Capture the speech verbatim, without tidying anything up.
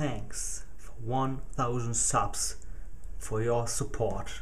Thanks for one thousand subs for your support.